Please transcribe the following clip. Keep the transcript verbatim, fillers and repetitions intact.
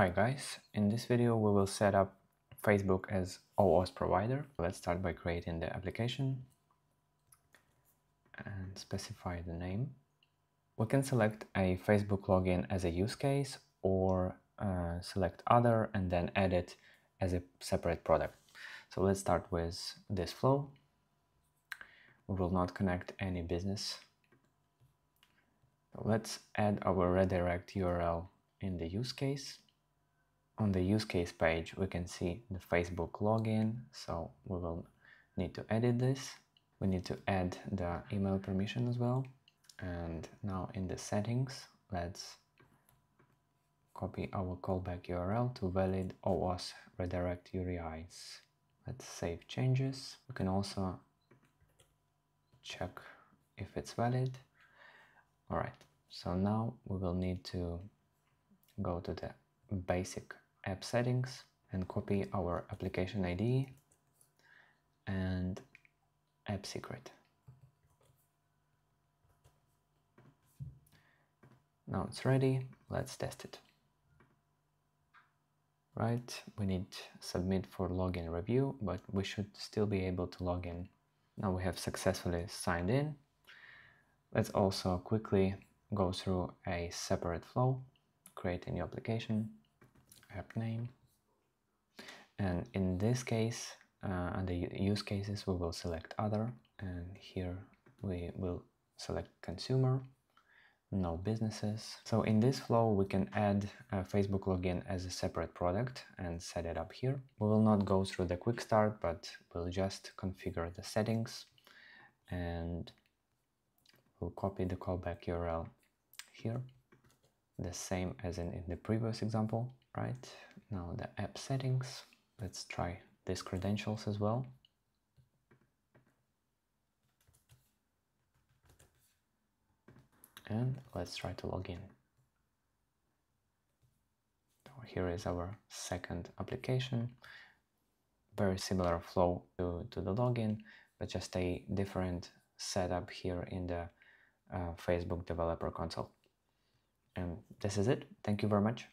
Hi guys, in this video we will set up Facebook as OAuth provider. Let's start by creating the application and specify the name. We can select a Facebook login as a use case or uh, select other and then add it as a separate product. So let's start with this flow. We will not connect any business. So let's add our redirect U R L in the use case. On the use case page, we can see the Facebook login, so we will need to edit this. We need to add the email permission as well. And now in the settings, let's copy our callback U R L to valid OAuth redirect U R Is. Let's save changes. We can also check if it's valid. All right, so now we will need to go to the basic app settings and copy our application I D and app secret. Now it's ready, let's test it. Right, we need submit for login review, but we should still be able to log in. Now we have successfully signed in. Let's also quickly go through a separate flow, create a new application, app name, and in this case, uh, under use cases, we will select other, and here we will select consumer, no businesses. So in this flow, we can add a Facebook login as a separate product and set it up here. We will not go through the quick start, but we'll just configure the settings and we'll copy the callback U R L here, the same as in, in the previous example. Right, now the app settings, let's try these credentials as well. And let's try to log in. So here is our second application, very similar flow to, to the login, but just a different setup here in the uh, Facebook Developer Console. And this is it. Thank you very much.